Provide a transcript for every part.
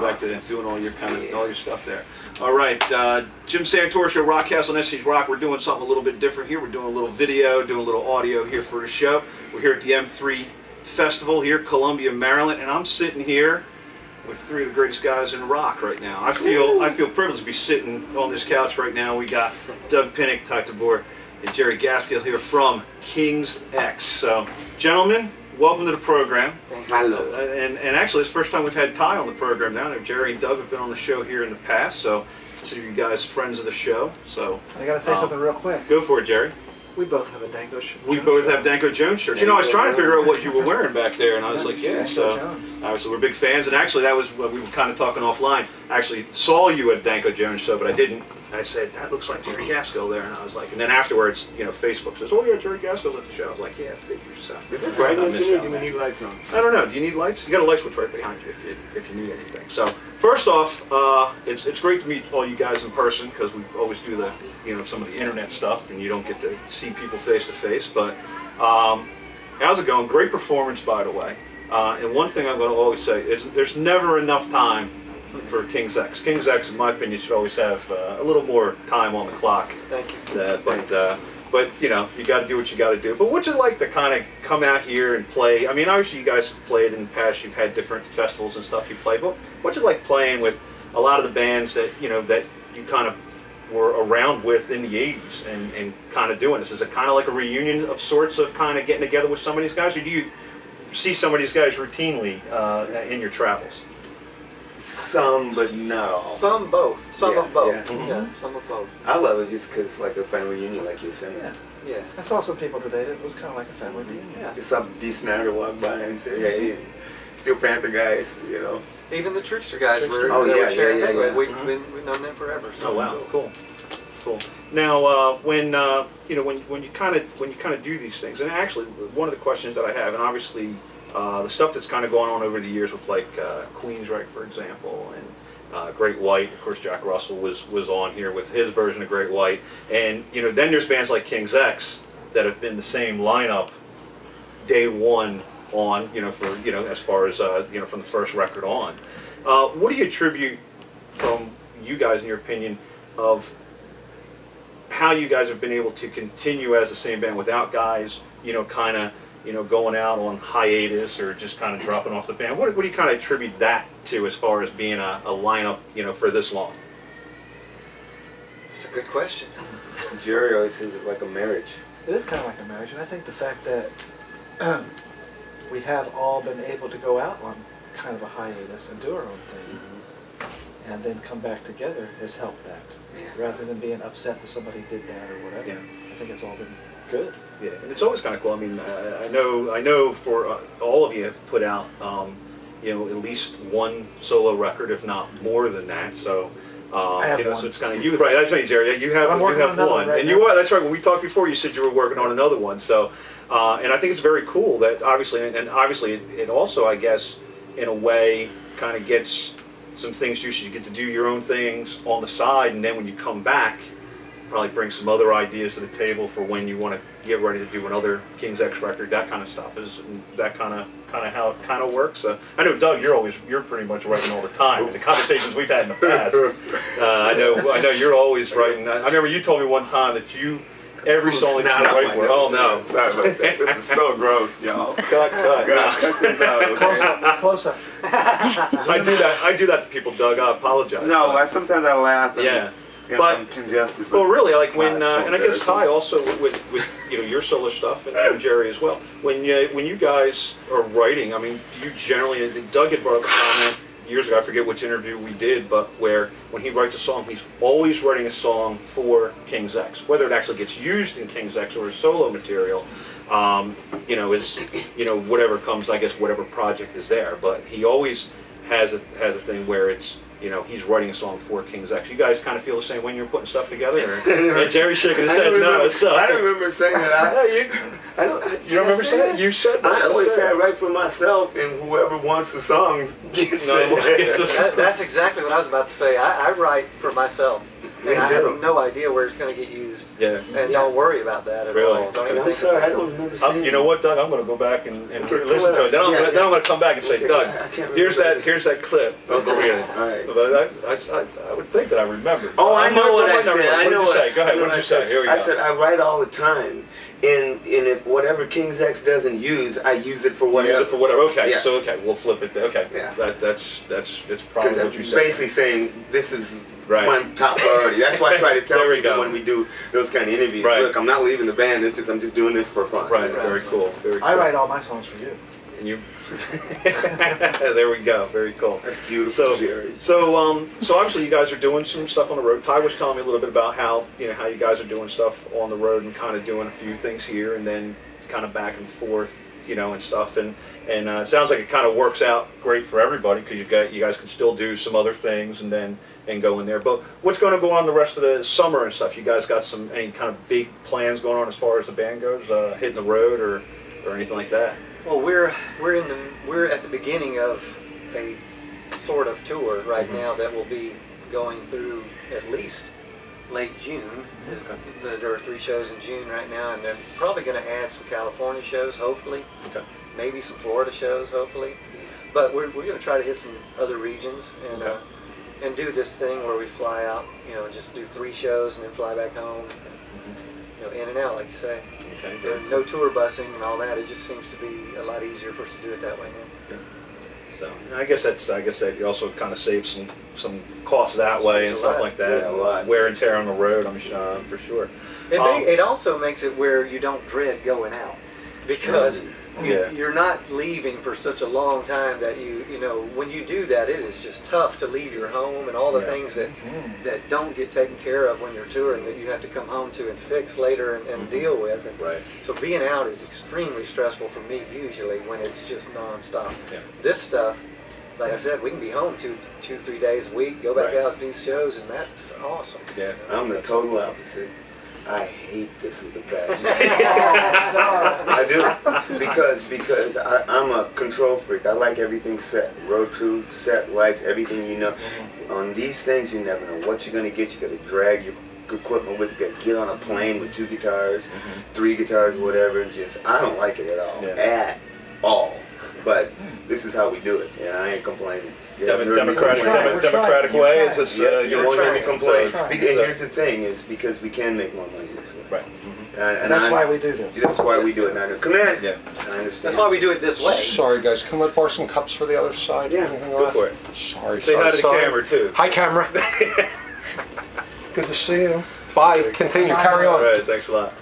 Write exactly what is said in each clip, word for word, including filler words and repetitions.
neglected and doing all your kind of, yeah. all your stuff there. All right, uh, Jim Santora Show, Rock Castle and S H Rock. We're doing something a little bit different here. We're doing a little video, doing a little audio here for the show. We're here at the M three Festival here, Columbia, Maryland, and I'm sitting here with three of the greatest guys in rock right now. I feel Ooh. I feel privileged to be sitting on this couch right now. We got Doug Pinnick, Ty Tabor, and Jerry Gaskill here from Kings X. So, gentlemen, welcome to the program. Hello. Uh, and, and actually, it's the first time we've had Ty on the program now. Jerry and Doug have been on the show here in the past, so consider you guys friends of the show. So I gotta say um, something real quick. Go for it, Jerry. We both have a Danko shirt. We both have Danko Jones shirts. You know, I was trying to figure out what you were wearing back there, and I was like, yeah, so, all right, so we're big fans. And actually, that was what we were kind of talking offline. I actually saw you at Danko Jones show, but I didn't. I said, that looks like Jerry Gaskill there. And I was like, and then afterwards, you know, Facebook says, oh, yeah, Jerry Gaskill's at the show. I was like, yeah, figures. So, is it bright lights in or do we need lights on? I don't know. Do you need lights? You got a light switch right behind you if you, if you need anything. So first off, uh, it's, it's great to meet all you guys in person, because we always do the, you know, some of the internet stuff and you don't get to see people face to face. But um, how's it going? Great performance, by the way. Uh, and one thing I'm going to always say is there's never enough time for Kings X. Kings X, in my opinion, should always have uh, a little more time on the clock. Thank you. Uh, but, uh, but you know, you got to do what you got to do. But what's it like to kind of come out here and play? I mean, obviously you guys have played in the past. You've had different festivals and stuff you played. But what's it like playing with a lot of the bands that, you know, that you kind of were around with in the eighties and, and kind of doing this? Is it kind of like a reunion of sorts of kind of getting together with some of these guys? Or do you see some of these guys routinely uh, in your travels? Some, but no. Some both. Some yeah, of both. Yeah. Mm-hmm. yeah, some of both. I love it just because like a family reunion, like you were saying. Yeah. yeah. I saw some people today that was kind of like a family reunion. Yeah. Just saw D. Snider walk by and say, hey, Steel Panther guys, you know. Even the Trixter guys Trixter. were, oh, yeah, were sharing yeah, yeah, yeah. We've, mm-hmm. been, we've known them forever. So oh, wow. Cool. Cool. Now, uh, when, uh, you know, when, when you kind of when you kind of do these things, and actually one of the questions that I have, and obviously, Uh, the stuff that's kind of gone on over the years with like uh, Queensrÿche, for example, and uh, Great White. Of course, Jack Russell was was on here with his version of Great White, and you know then there's bands like Kings X that have been the same lineup day one on. You know, for you know as far as uh, you know from the first record on. Uh, what do you attribute from you guys, in your opinion, of how you guys have been able to continue as the same band without guys, you know, kind of. you know, going out on hiatus or just kind of dropping off the band? What, what do you kind of attribute that to as far as being a, a lineup, you know, for this long? That's a good question. Jerry always says it's like a marriage. It is kind of like a marriage, and I think the fact that we have all been able to go out on kind of a hiatus and do our own thing, mm-hmm. and then come back together has helped that, yeah. rather than being upset that somebody did that or whatever. Yeah. I think it's all been good. Yeah, and it's always kind of cool. I mean, uh, I know, I know, for uh, all of you have put out, um, you know, at least one solo record, if not more than that. So, uh, I have you know, one. so it's kind of you, right? That's right, Jerry. You have, you have on one, right and now. you are. That's right. When we talked before, you said you were working on another one. So, uh, and I think it's very cool that obviously, and, and obviously, it, it also, I guess, in a way, kind of gets some things juicy. You get to do your own things on the side, and then when you come back, probably bring some other ideas to the table for when you want to get ready to do another Kings X record, that kind of stuff. Is that kind of kind of how it kind of works? Uh, I know, Doug, you're always you're pretty much writing all the time. In the conversations we've had in the past, uh, I know I know you're always writing. I remember you told me one time that you every song that you write for. Oh no, sorry about that. This is so gross, y'all. Cut, cut, no. cut this out. Close up, close up. I do that. I do that to people, Doug. I apologize. No, I, sometimes I laugh. And yeah. But, but well, really, like when, uh, and I guess Ty also with, with you know your solo stuff and, and Jerry as well. When you when you guys are writing, I mean, you generally Doug had brought up a comment years ago. I forget which interview we did, but where when he writes a song, he's always writing a song for Kings X, whether it actually gets used in Kings X or his solo material. Um, you know, is you know whatever comes, I guess whatever project is there. But he always has a, has a thing where it's. You know, he's writing a song for Kings X. You guys kind of feel the same when you're putting stuff together? And Jerry shaking his head, no, it's up. I don't remember saying that. I, no, you, I don't, I, you don't remember saying that? that? You said that. I always say I write for myself, and whoever wants the song gets no, it. That, that's exactly what I was about to say. I, I write for myself. Me and I too. Have no idea where it's going to get used. Yeah. And yeah. don't worry about that at really. all. Don't I'm sorry, I don't remember seeing I'm, You know what, Doug? I'm going to go back and, and listen it. to it. Then I'm, yeah, yeah. then I'm going to come back and we'll say, Doug, that. here's that here's that clip. I'll go read it. All right. But I, I, I would think that I remember. Oh, I, I know what I said. I know what you say. Go ahead. What did you say? Here we go. I said I write all the time. And, and if whatever Kings X doesn't use, I use it for whatever. Use it for whatever. Okay, yes. so okay, we'll flip it. Okay, yeah. that, that's that's it's probably what you said. Basically saying this is right. my top priority. That's why I try to tell people go. when we do those kind of interviews. Right. Look, I'm not leaving the band. It's just I'm just doing this for fun. Right. You know? Very cool. Very cool. I write all my songs for you. And you. There we go. Very cool. That's beautiful, so, Jerry. So um, so obviously you guys are doing some stuff on the road. Ty was telling me a little bit about how you know how you guys are doing stuff on the road and kind of doing a few things here and then kind of back and forth, you know, and stuff. And and uh, it sounds like it kind of works out great for everybody because you got you guys can still do some other things and then and go in there. But what's going to go on the rest of the summer and stuff? You guys got some any kind of big plans going on as far as the band goes, uh, hitting the road or or anything like that? Well, we're we're in the we're at the beginning of a sort of tour right mm-hmm. now that will be going through at least late June. Okay. There are three shows in June right now, and they're probably going to add some California shows, hopefully. Okay. Maybe some Florida shows, hopefully. But we're we're going to try to hit some other regions and okay. uh, and do this thing where we fly out, you know, just do three shows and then fly back home. You know, in and out, like you say. Okay, and no tour busing and all that. It just seems to be a lot easier for us to do it that way now. Yeah. So I guess that's I guess that also kind of saves some some costs that way and stuff lot. like that. Yeah, a lot. Wear and tear on the road, I'm sure, for sure. It, um, may, it also makes it where you don't dread going out because you, yeah. you're not leaving for such a long time that you you know when you do that it is just tough to leave your home and all the yeah. things that mm-hmm. that don't get taken care of when you're touring that you have to come home to and fix later and, and mm-hmm. deal with. And right. So being out is extremely stressful for me usually when it's just non-stop. Yeah. This stuff, like I said, we can be home two, two three days a week, go back right. out, do shows, and that's awesome. Yeah, you know, I'm the total opposite. I hate this with a passion. I do because because I, I'm a control freak. I like everything set, road crews, set lights, everything you know. Mm-hmm. On these things, you never know what you're gonna get. You gotta drag your equipment with. You gotta get on a plane with two guitars, mm-hmm. three guitars, whatever. Just I don't like it at all, yeah. at all. But this is how we do it, and I ain't complaining. Yeah, democratic, democratic, democratic way is this, yeah, uh, you won't hear me complain. So, because, so. Here's the thing: is because we can make more money this way. Right. Mm-hmm. and, and, and that's I'm, why we do this. That's why yes. we do it. Now, come here. Yeah. I understand. That's why we do it this way. Sorry, guys. Can we borrow some cups for the other side? Yeah. Go off? for it. Sorry. Say sorry, hi to sorry. the camera too. Hi, camera. Good to see you. Bye. Very Continue. Bye. Carry on. All right. Thanks a lot.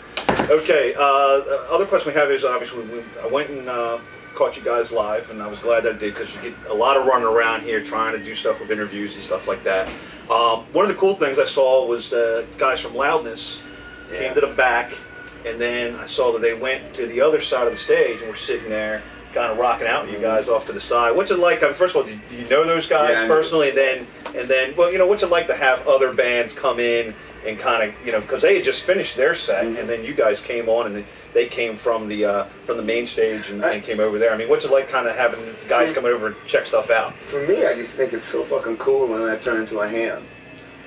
Okay. Uh, other question we have is obviously we, I went and. Uh, caught you guys live, and I was glad that I did because you get a lot of running around here trying to do stuff with interviews and stuff like that. Um, one of the cool things I saw was the guys from Loudness yeah. came to the back, and then I saw that they went to the other side of the stage and were sitting there kind of rocking out with you guys off to the side. What's it like? I mean, first of all, do you know those guys yeah, personally? And then, and then, well, you know, what's it like to have other bands come in and kind of, you know, because they had just finished their set, mm-hmm. and then you guys came on, and they came from the uh, from the main stage and, I, and came over there. I mean, what's it like, kind of having guys come over and check stuff out? For me, I just think it's so fucking cool when I turn into a ham.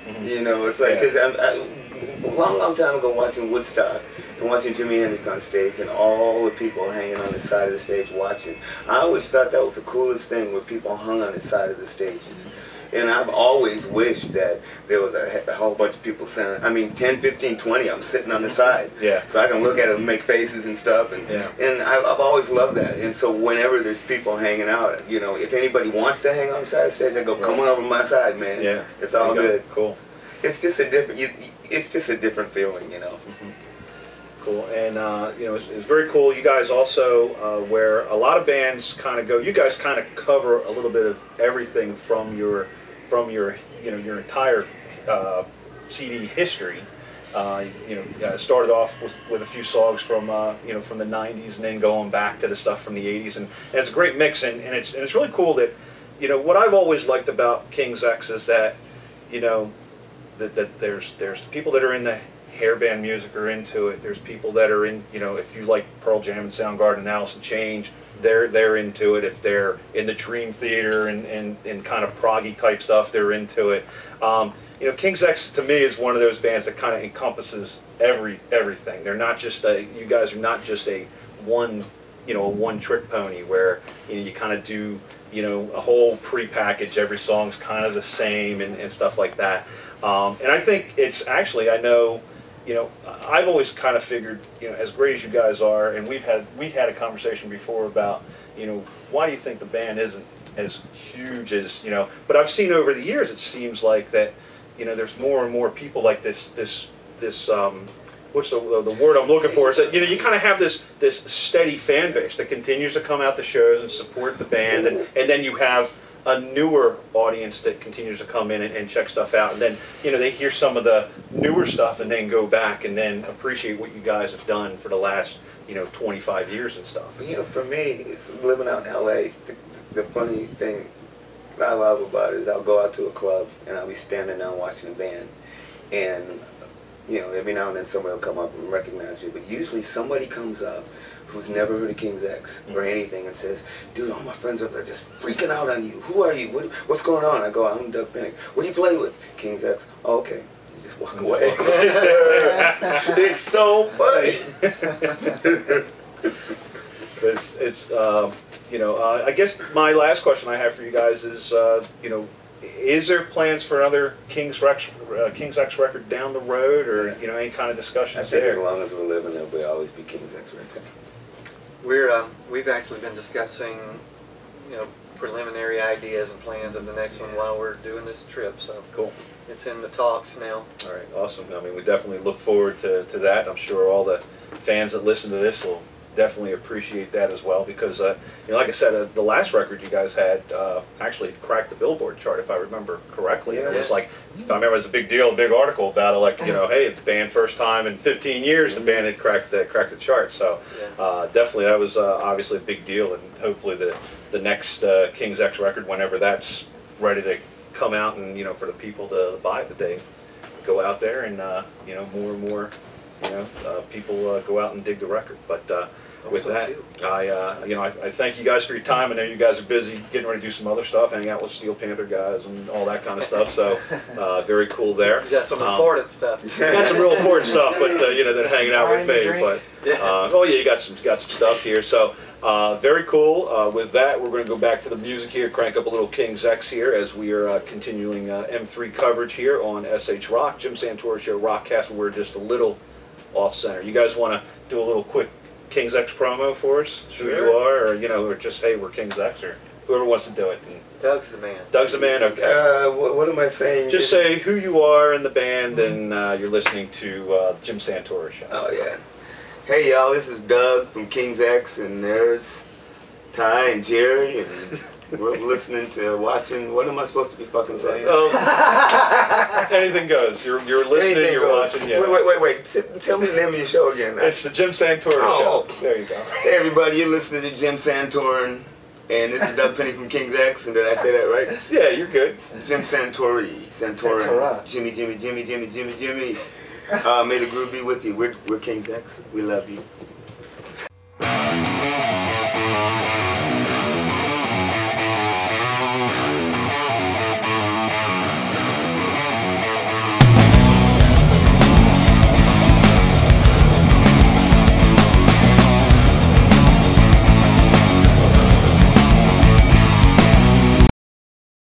Mm-hmm. You know, it's like because yeah. a long, long time ago, watching Woodstock and watching Jimi Hendrix on stage, and all the people hanging on the side of the stage watching. I always thought that was the coolest thing when people hung on the side of the stages. And I've always wished that there was a, a whole bunch of people sitting, I mean, ten, fifteen, twenty, I'm sitting on the side. Yeah. So I can look at them, make faces and stuff. And yeah. and I've, I've always loved that. And so whenever there's people hanging out, you know, if anybody wants to hang on the side of the stage, I go, come on over to my side, man. Yeah. It's all good. Cool. It's just a different, you, it's just a different feeling, you know. Mm-hmm. Cool. And, uh, you know, it's, it's very cool. You guys also, uh, where a lot of bands kind of go, you guys kind of cover a little bit of everything from your... from your, you know, your entire uh, C D history, uh, you know, uh, started off with, with a few songs from, uh, you know, from the nineties, and then going back to the stuff from the eighties, and, and it's a great mix, and, and it's and it's really cool that, you know, what I've always liked about Kings X is that, you know, that, that there's there's people that are in the hairband music are into it. There's people that are in, you know, if you like Pearl Jam and Soundgarden and Alice in Chains, they're they're into it. If they're in the Dream Theater and, and, and kind of proggy type stuff, they're into it. Um, you know, Kings X to me is one of those bands that kind of encompasses every everything. They're not just a, you guys are not just a one, you know, a one trick pony where, you know, you kind of do, you know, a whole pre-package, every song's kind of the same and, and stuff like that. Um, and I think it's actually, I know, you know, I've always kind of figured, you know, as great as you guys are, and we've had, we had a conversation before about, you know, why do you think the band isn't as huge as, you know, but I've seen over the years, it seems like that, you know, there's more and more people like this, this, this, um, what's the, the word I'm looking for? Is that, you know, you kind of have this this steady fan base that continues to come out to shows and support the band, and, and then you have a newer audience that continues to come in and, and check stuff out, and then, you know, they hear some of the newer stuff and then go back and then appreciate what you guys have done for the last, you know, twenty-five years and stuff. You know, for me, it's living out in L A, the, the funny thing that I love about it is I'll go out to a club and I'll be standing there watching the band, and you know, every now and then somebody will come up and recognize me, but usually somebody comes up who's never heard of King's X or anything and says, dude, all my friends over there just freaking out on you. Who are you? What, what's going on? I go, I'm Doug Pinnick. What do you play with? King's X. Oh, okay. You just walk away. It's so funny. it's, it's um, you know, uh, I guess my last question I have for you guys is, uh, you know, is there plans for another King's X, uh, King's X record down the road, or yeah. you know, any kind of discussions there? I think there? As long as we're living, there will always be King's X records. We're um, we've actually been discussing, you know, preliminary ideas and plans of the next yeah. one while we're doing this trip. So cool. It's in the talks now. All right, awesome. I mean, we definitely look forward to to that. I'm sure all the fans that listen to this will definitely appreciate that as well, because uh, you know, like I said, uh, the last record you guys had uh, actually cracked the Billboard chart, if I remember correctly. Yeah. And it was like, if I remember, it was a big deal, a big article about it, like, you know, hey, the band first time in fifteen years, the band had cracked the cracked the chart. So uh, definitely, that was uh, obviously a big deal, and hopefully the the next uh, King's X record, whenever that's ready to come out, and you know, for the people to buy it, that they go out there and uh, you know, more and more. You know, uh, people uh, go out and dig the record. But uh, with that, I uh, you know, I, I thank you guys for your time. I know you guys are busy getting ready to do some other stuff, hang out with Steel Panther guys and all that kind of stuff. So uh, very cool there. You got some um, important stuff. You got some real important stuff, but uh, you know, they're hanging out with me. But uh, oh yeah, you got some got some stuff here. So uh, very cool. Uh, with that, we're going to go back to the music here, crank up a little King's X here as we are uh, continuing uh, M three coverage here on S H Rock, Jim Santora Show Rockcast. We're just a little off center. You guys want to do a little quick King's X promo for us? Sure. Who you are, or you know, or just hey, we're King's X, or whoever wants to do it. And Doug's the man. Doug's the man. Okay. Uh, what, what am I saying? Just say who you are and the band, and uh, you're listening to uh, Jim Santora Show. Oh yeah. Hey y'all, this is Doug from King's X, and there's Ty and Jerry, and we're listening to, watching. What am I supposed to be fucking saying? Oh, anything goes. You're you're listening. Anything you're goes. Watching. Yeah. Wait, wait, wait, wait. Sit, tell me the name of your show again. Now. It's the Jim Santora oh. Show. There you go. Hey everybody, you're listening to Jim Santora, and this is Doug Pinnick from King's X. And did I say that right? Yeah, you're good. Jim Santori, Santora, Santora. Jimmy, Jimmy, Jimmy, Jimmy, Jimmy, Jimmy. Uh, may the groove be with you. We're we're King's X. We love you.